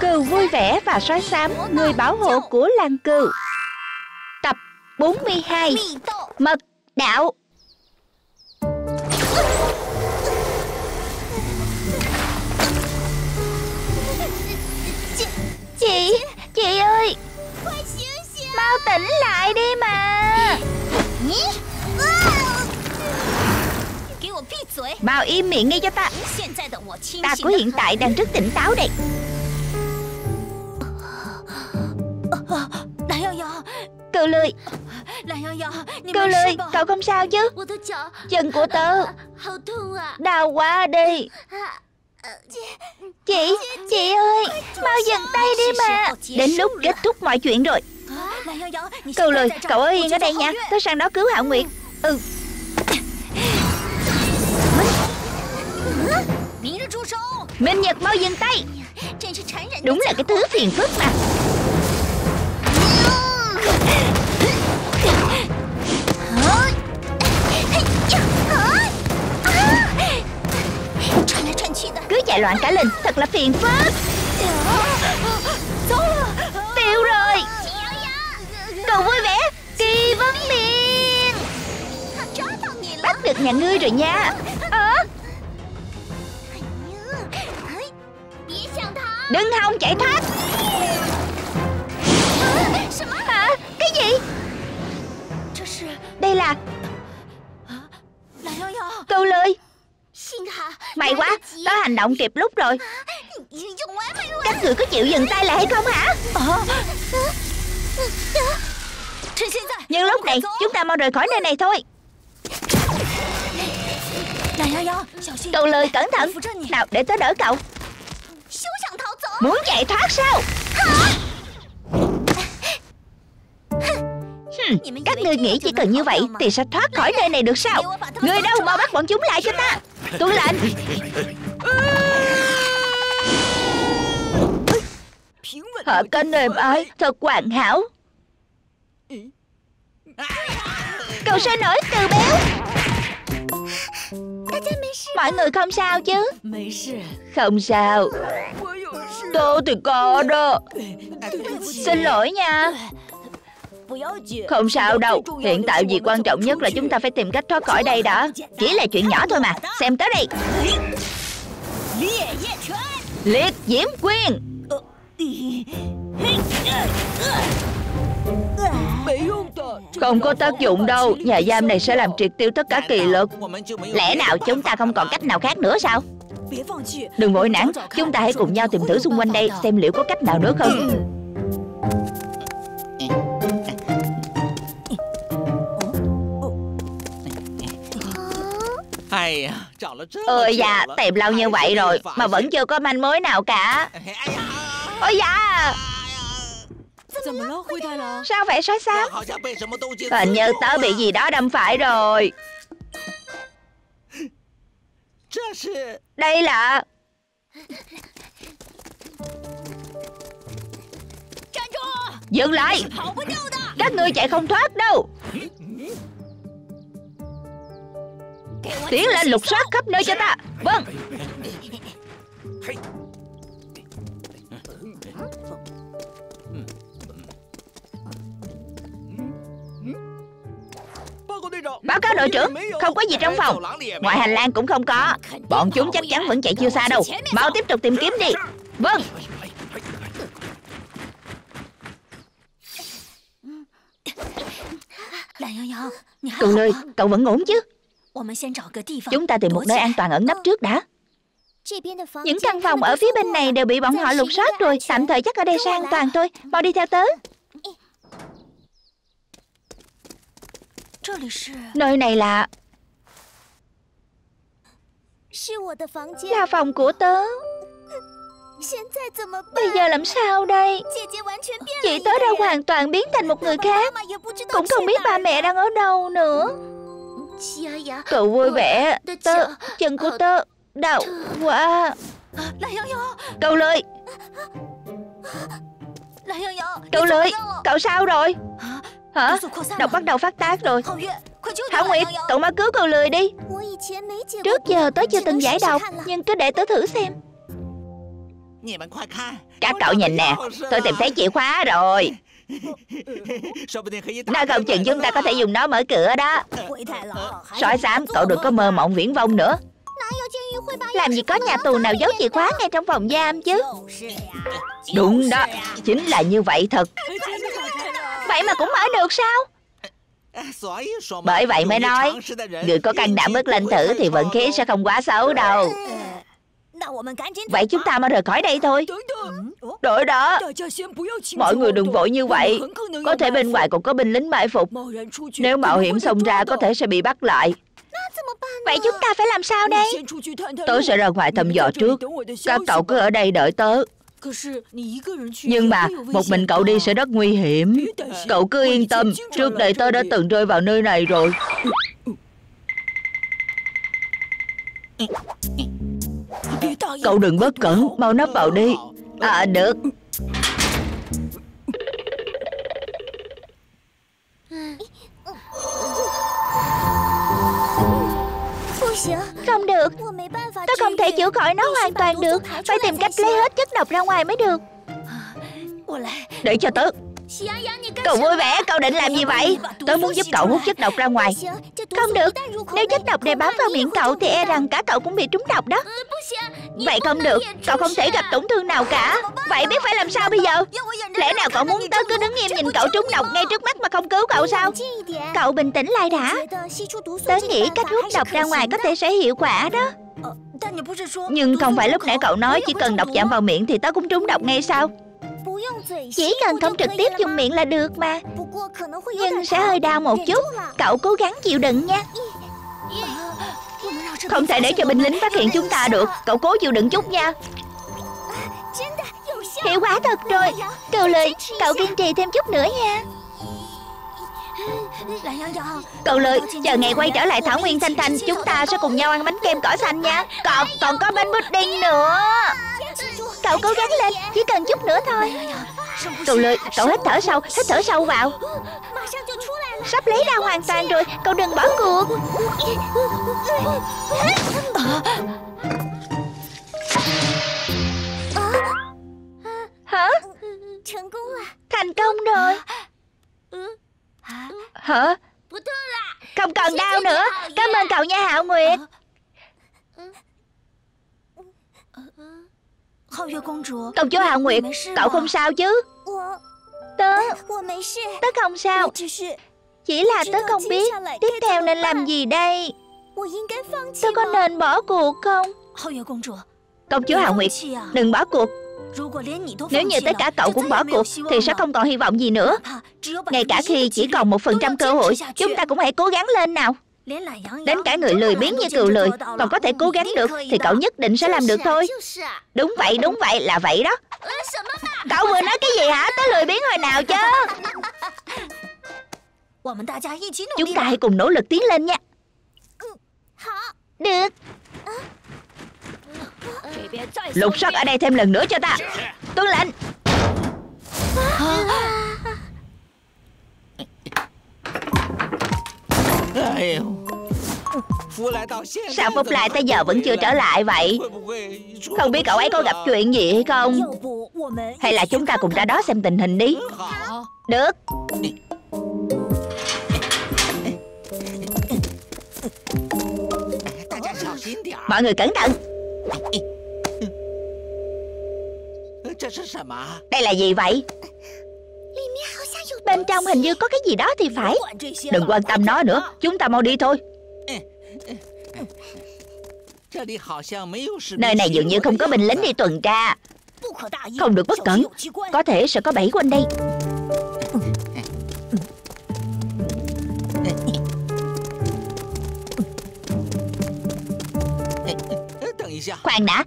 Cừu vui vẻ và sói xám, người bảo hộ của làng cừu. Tập 42. Mật đạo. Chị ơi, mau tỉnh lại đi mà. Bảo im miệng ngay cho ta. Ta của hiện tại đang rất tỉnh táo đây. Cừu lười, cậu không sao chứ? Chân của tớ đau quá đi. Chị ơi, mau dừng tay đi mà. Đến lúc kết thúc mọi chuyện rồi. Cừu lười, cậu ở yên ở đây nha. Tớ sang đó cứu Hạo Nguyệt. Ừ. Minh Nhật, mau dừng tay. Đúng là cái thứ phiền phức mà. Cứ chạy loạn cả lên, thật là phiền phức. Tiêu rồi. Cậu vui vẻ Kỳ Vấn Miên, bắt được nhà ngươi rồi nha. Đừng hòng chạy thoát. Hả? Cái gì? Đây là Cừu lười. May quá, tớ hành động kịp lúc rồi. Các người có chịu dừng tay lại hay không hả? Nhưng lúc này chúng ta mau rời khỏi nơi này thôi. Cừu lười, cẩn thận. Nào, để tớ đỡ cậu. Muốn chạy thoát sao? Các ngươi nghĩ chỉ cần như vậy thì sẽ thoát khỏi nơi này được sao? Người đâu mà bắt bọn chúng lại cho ta. Tuân lệnh. Họ kênh êm ơi, thật hoàn hảo. Cậu sôi nổi từ béo. Mọi người không sao chứ? Không sao. Tôi thì có đó. Xin lỗi nha. Không sao đâu. Hiện tại việc quan trọng nhất là chúng ta phải tìm cách thoát khỏi đây đã. Chỉ là chuyện nhỏ thôi mà. Xem tới đây. Liệt Diễm Quyên. Không có tác dụng đâu. Nhà giam này sẽ làm triệt tiêu tất cả kỷ luật. Lẽ nào chúng ta không còn cách nào khác nữa sao? Đừng vội nản, chúng ta hãy cùng nhau tìm thử xung quanh đây xem liệu có cách nào nữa không. Ôi da, tìm lâu như vậy rồi mà vẫn chưa có manh mối nào cả. Ôi da. Sao vậy sói xám? Hình như tớ bị gì đó đâm phải rồi. Đây là dừng lại. Các ngươi chạy không thoát đâu. Tiến lên lục soát khắp nơi cho ta. Vâng. Báo cáo đội trưởng, không có gì trong phòng. Ngoài hành lang cũng không có. Bọn chúng chắc chắn vẫn chạy chưa xa đâu. Mau tiếp tục tìm kiếm đi. Vâng. Cừu lười, cậu vẫn ổn chứ? Chúng ta tìm một nơi an toàn ẩn nấp trước đã. Những căn phòng ở phía bên này đều bị bọn họ lục soát rồi. Tạm thời chắc ở đây sẽ an toàn thôi. Mau đi theo tớ. Nơi này là phòng của tớ. Bây giờ làm sao đây? Chị tớ đã hoàn toàn biến thành một người khác. Cũng không biết ba mẹ đang ở đâu nữa. Cậu vui vẻ, chân của tớ đau quá. Cậu lười. Cậu lười, cậu sao rồi? Hả? Độc bắt đầu phát tác rồi. Thảo Nguyệt, cậu mau cứu cậu lười đi. Trước giờ tớ chưa từng giải độc, nhưng cứ để tớ thử xem. Các cậu nhìn nè, tôi tìm thấy chìa khóa rồi. Nói không chừng chúng ta có thể dùng nó mở cửa đó. Sói xám, cậu đừng có mơ mộng viễn vông nữa. Làm gì có nhà tù nào giấu chìa khóa ngay trong phòng giam chứ. Đúng đó, chính là như vậy thật. Vậy mà cũng mở được sao? Bởi vậy mới nói, người có can đảm bước lên thử thì vận khí sẽ không quá xấu đâu. Vậy chúng ta mau rời khỏi đây thôi. Đổi đó, mọi người đừng vội như vậy. Có thể bên ngoài còn có binh lính mai phục. Nếu mạo hiểm xông ra có thể sẽ bị bắt lại. Vậy chúng ta phải làm sao đây? Tớ sẽ ra ngoài thăm dò trước. Các cậu cứ ở đây đợi tớ. Nhưng mà một mình cậu đi sẽ rất nguy hiểm. Cậu cứ yên tâm, trước đây tớ đã từng rơi vào nơi này rồi. Cậu đừng bất cẩn, mau nấp vào đi. À, được. Không được, tôi không thể chữa khỏi nó hoàn toàn được. Phải tìm cách lấy hết chất độc ra ngoài mới được. Để cho tớ. Cậu vui vẻ, cậu định làm gì vậy? Tớ muốn giúp cậu hút chất độc ra ngoài. Không được, nếu chất độc này bám vào miệng cậu thì e rằng cả cậu cũng bị trúng độc đó. Vậy không được, cậu không thể gặp tổn thương nào cả. Vậy biết phải làm sao bây giờ? Lẽ nào cậu muốn tớ cứ đứng im nhìn cậu trúng độc ngay trước mắt mà không cứu cậu sao? Cậu bình tĩnh lại đã. Tớ nghĩ cách hút độc ra ngoài có thể sẽ hiệu quả đó. Nhưng không phải lúc nãy cậu nói chỉ cần độc chạm vào miệng thì tớ cũng trúng độc ngay sao? Chỉ cần không trực tiếp dùng miệng là được mà. Nhưng sẽ hơi đau một chút. Cậu cố gắng chịu đựng nha. Không thể để cho binh lính phát hiện chúng ta được. Cậu cố chịu đựng chút nha. Hiệu quả thật rồi. Cậu Lợi, cậu kiên trì thêm chút nữa nha. Cậu Lợi, chờ ngày quay trở lại Thảo Nguyên Thanh Thanh, chúng ta sẽ cùng nhau ăn bánh kem cỏ xanh nha. Còn có bánh pudding nữa. Cậu cố gắng lên, chỉ cần chút nữa thôi. Cậu Lợi, cậu hít thở sâu vào. Sắp lấy ra hoàn toàn rồi, cậu đừng bỏ cuộc. Hả? Thành công rồi. Hả? Không còn đau nữa. Cảm ơn cậu nha Hạo Nguyệt. Công chúa Hạo Nguyệt, cậu không sao chứ? Tớ không sao. Chỉ là tớ không biết tiếp theo nên làm gì đây. Tớ có nên bỏ cuộc không? Công chúa Hạo Nguyệt, đừng bỏ cuộc. Nếu như tất cả cậu cũng bỏ cuộc thì sẽ không còn hy vọng gì nữa. Ngay cả khi chỉ còn 1% cơ hội, chúng ta cũng hãy cố gắng lên nào. Đến cả người lười biếng như Cừu Lười còn có thể cố gắng được thì cậu nhất định sẽ làm được thôi. Đúng vậy, là vậy đó. Cậu vừa nói cái gì hả? Tớ lười biếng hồi nào chứ? Chúng ta hãy cùng nỗ lực tiến lên nha. Được. Lục soát ở đây thêm lần nữa cho ta. Tuân lệnh. Sao Phúc Lai tới giờ vẫn chưa trở lại vậy? Không biết cậu ấy có gặp chuyện gì hay không? Hay là chúng ta cùng ra đó xem tình hình đi. Được. Mọi người cẩn thận. Đây là gì vậy? Bên trong hình như có cái gì đó thì phải. Đừng quan tâm nó nữa, chúng ta mau đi thôi. Nơi này dường như không có binh lính đi tuần tra. Không được bất cẩn, có thể sẽ có bẫy quanh đây. Khoan đã,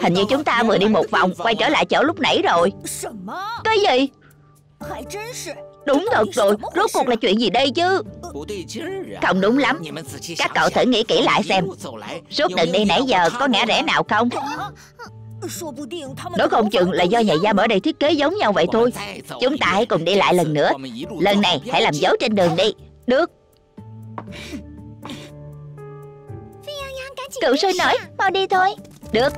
hình như chúng ta vừa đi một vòng quay trở lại chỗ lúc nãy rồi. Cái gì? Đúng thật rồi, rốt cuộc là chuyện gì đây chứ? Không đúng lắm. Các cậu thử nghĩ kỹ lại xem, suốt đường đi nãy giờ có ngã rẽ nào không? Nói không chừng là do nhà giam ở đây thiết kế giống nhau vậy thôi. Chúng ta hãy cùng đi lại lần nữa. Lần này hãy làm dấu trên đường đi. Được. Cựu sôi nổi, mau đi thôi. Được.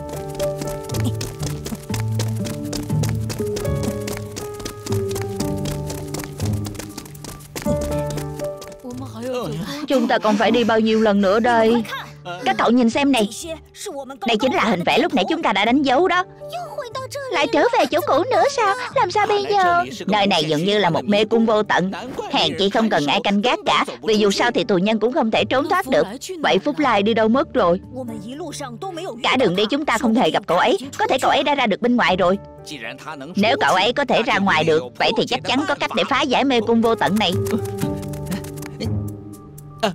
Chúng ta còn phải đi bao nhiêu lần nữa đây? Các cậu nhìn xem này. Đây chính là hình vẽ lúc nãy chúng ta đã đánh dấu đó. Lại trở về chỗ cũ nữa sao? Làm sao bây giờ? Nơi này dường như là một mê cung vô tận. Hèn chi không cần ai canh gác cả, vì dù sao thì tù nhân cũng không thể trốn thoát được. Vậy Phúc Lai đi đâu mất rồi? Cả đường đi chúng ta không hề gặp cậu ấy. Có thể cậu ấy đã ra được bên ngoài rồi. Nếu cậu ấy có thể ra ngoài được, vậy thì chắc chắn có cách để phá giải mê cung vô tận này. Hả?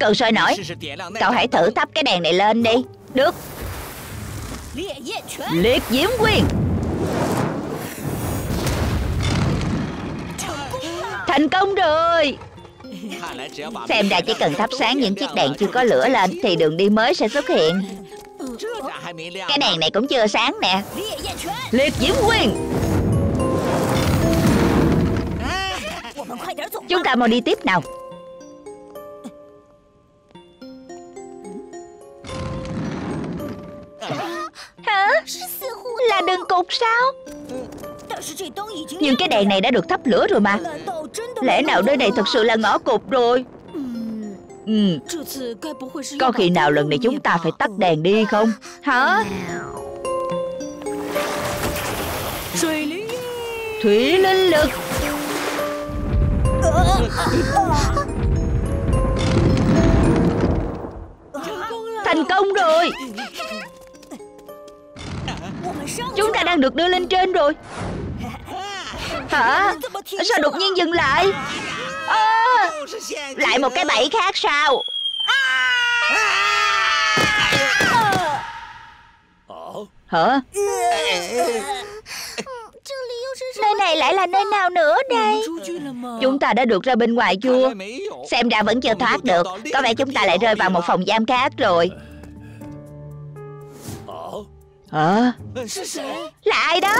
Cơn sôi nổi. Cậu hãy thử thắp cái đèn này lên đi. Được. Liệt diễm quyền. Thành công rồi. Xem ra chỉ cần thắp sáng những chiếc đèn chưa có lửa lên thì đường đi mới sẽ xuất hiện. Cái đèn này cũng chưa sáng nè. Liệt diễm quyền. Chúng ta mau đi tiếp nào. Hả? Là đường cục sao? Nhưng cái đèn này đã được thắp lửa rồi mà. Lẽ nào nơi này thật sự là ngõ cụt rồi? Có khi nào lần này chúng ta phải tắt đèn đi không? Hả? Thủy linh lực. Thành công rồi. Chúng ta đang được đưa lên trên rồi. Hả? Sao đột nhiên dừng lại? Lại một cái bẫy khác sao? Hả? Nơi này lại là nơi nào nữa đây? Chúng ta đã được ra bên ngoài chưa? Xem ra vẫn chưa thoát được. Có vẻ chúng ta lại rơi vào một phòng giam khác rồi. Hả? Là ai đó?